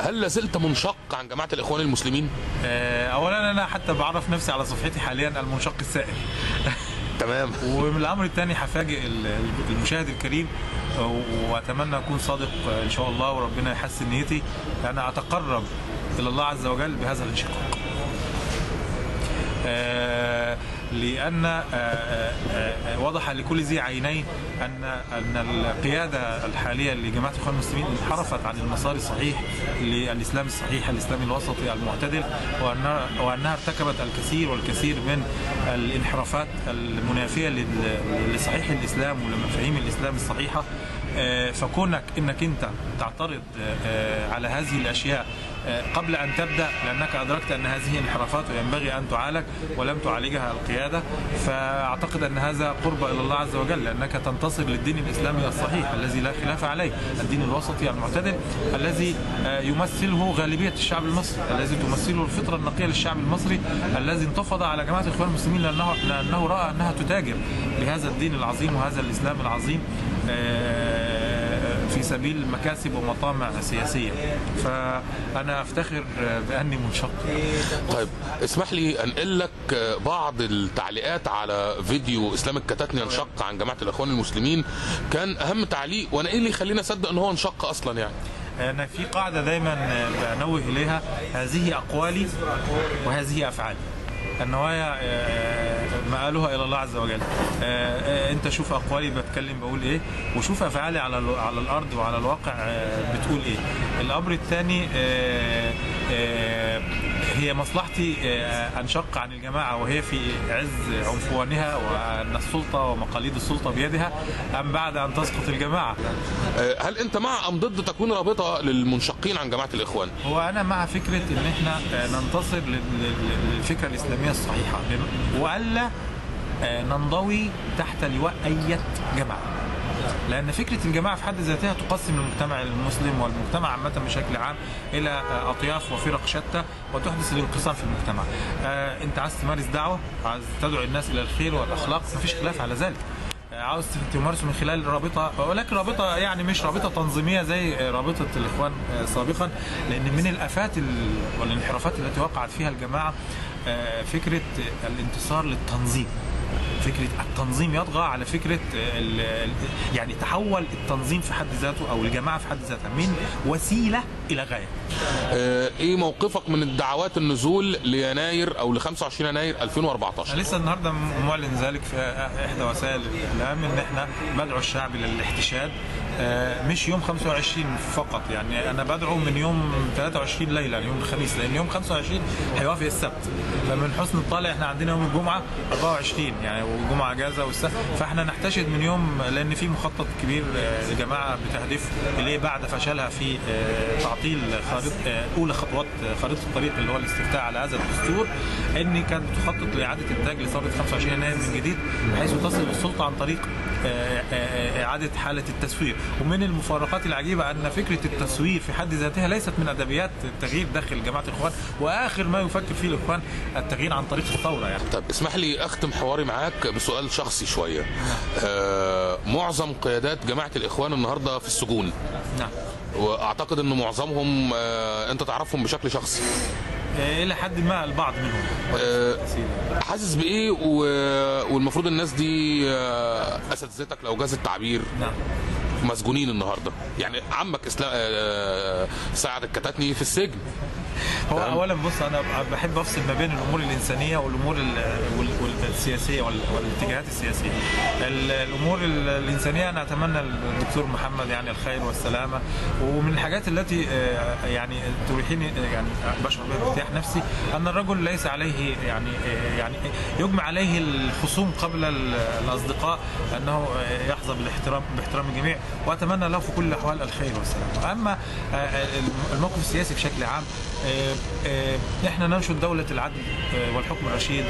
هل لازلت منشق عن جماعة الإخوان المسلمين؟ أولا أنا حتى بعرف نفسي على صفحتي حاليا المنشق السائل. تمام. والأمر الثاني هفاجئ المشاهد الكريم وأتمنى أكون صادق إن شاء الله وربنا يحسن نيتي. أنا أتقرب إلى الله عز وجل بهذا الانشقاق. لأن وضح لكل ذي عينين أن القيادة الحالية لجماعة الإخوان المسلمين انحرفت عن المسار الصحيح للإسلام الصحيح، الإسلام الوسطي المعتدل، وأنها ارتكبت الكثير والكثير من الانحرافات المنافية لصحيح الإسلام ولمفاهيم الإسلام الصحيحة. فكونك انك انت تعترض على هذه الاشياء قبل ان تبدا، لانك ادركت ان هذه انحرافات وينبغي ان تعالج ولم تعالجها القياده، فاعتقد ان هذا قرب الى الله عز وجل، لانك تنتصر للدين الاسلامي الصحيح الذي لا خلاف عليه، الدين الوسطي المعتدل الذي يمثله غالبيه الشعب المصري، الذي تمثله الفطره النقيه للشعب المصري، الذي انتفض على جماعه الاخوان المسلمين لانه راى انها تتاجر بهذا الدين العظيم وهذا الاسلام العظيم في سبيل مكاسب ومطامع سياسية. فأنا أفتخر بأني منشق. طيب اسمح لي أنقل لك بعض التعليقات على فيديو إسلام الكتاتنى انشق عن جماعة الإخوان المسلمين. كان أهم تعليق، وأنا إيه اللي خلينا أصدق أن هو انشق أصلا يعني. أنا في قاعدة دايما بنوه إليها، هذه أقوالي وهذه أفعالي، النوايا مآلها إلى الله عز وجل. أنت شوف أقوالي بتكلم بقول إيه، وشوف أفعالي على الأرض وعلى الواقع بتقول إيه. الأمر الثاني هي مصلحتي أنشق عن الجماعة وهي في عز عنفوانها وأن السلطة ومقاليد السلطة بيدها، أم بعد أن تسقط الجماعة. هل أنت مع أم ضد تكون رابطة للمنشقين عن جماعة الإخوان؟ هو أنا مع فكرة إن إحنا ننتصر للفكرة الإسلامية الصحيحة وألا ننضوي تحت لواء أي جماعة، لأن فكرة الجماعة في حد ذاتها تقسم المجتمع المسلم والمجتمع عامة بشكل عام إلى أطياف وفرق شتى وتحدث الانقسام في المجتمع. أنت عايز تمارس دعوة، عايز تدعو الناس إلى الخير والأخلاق، مفيش خلاف على ذلك. عاوز تمارسه من خلال رابطه، ولكن رابطه يعني مش رابطه تنظيميه زي رابطه الاخوان سابقا، لان من الافات والانحرافات التي وقعت فيها الجماعه فكره الانتصار للتنظيم. فكره التنظيم يطغى على فكره يعني تحول التنظيم في حد ذاته او الجماعه في حد ذاتها من وسيله الى غايه. ايه موقفك من الدعوات النزول ليناير او ل 25 يناير 2014؟ لسه النهارده معلن ذلك في احدى وسائل الاعلام ان احنا بدعو الشعب للاحتشاد، مش يوم 25 فقط، يعني انا بدعو من يوم 23 ليلا، يوم الخميس، لان يوم 25 هيوافق السبت، فمن حسن الطالع احنا عندنا يوم الجمعه 24 يعني، والجمعه اجازه والسبت، فاحنا نحتشد من يوم، لان في مخطط كبير الجماعه بتهدف اليه بعد فشلها في تعطيل اولى خطوات خريطه الطريق اللي هو الاستفتاء على هذا الدستور، ان كانت بتخطط لاعاده انتاج لثوره 25 يناير من جديد، بحيث تصل السلطه عن طريق اعاده حاله التسوير. ومن المفارقات العجيبه ان فكره التسوير في حد ذاتها ليست من ادبيات التغيير داخل جماعه الاخوان، واخر ما يفكر فيه الاخوان التغيير عن طريق الثوره يعني. طب اسمح لي اختم حواري معاك بسؤال شخصي شويه. معظم قيادات جماعه الاخوان النهارده في السجون. نعم. واعتقد ان معظمهم انت تعرفهم بشكل شخصي. الى حد ما البعض منهم. حاسس بايه والمفروض الناس دي اساتذتك لو جاز التعبير؟ نعم. مسجونين النهارده، يعني عمك سعد الكتاتنى في السجن. هو اولا بص، انا بحب افصل ما بين الامور الانسانيه والامور السياسيه والاتجاهات السياسيه. الامور الانسانيه انا اتمنى الدكتور محمد يعني الخير والسلامه، ومن الحاجات التي يعني تريحني يعني بشعر بها بارتياح نفسي ان الرجل ليس عليه يعني يجمع عليه الخصوم قبل الاصدقاء، انه يحظى باحترام الجميع، واتمنى له في كل الاحوال الخير والسلامه. اما الموقف السياسي بشكل عام، احنا ننشد دولة العدل والحكم الرشيد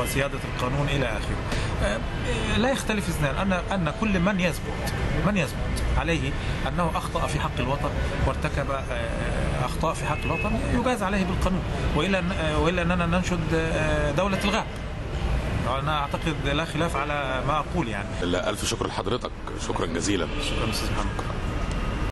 وسيادة القانون الى اخره. لا يختلف اثنان ان كل من يثبت عليه انه اخطأ في حق الوطن وارتكب اخطاء في حق الوطن يجاز عليه بالقانون، والا اننا ننشد دولة الغاب. أنا أعتقد لا خلاف على ما أقول يعني. لا، ألف شكر لحضرتك، شكرا جزيلا. شكرا أستاذ محمد.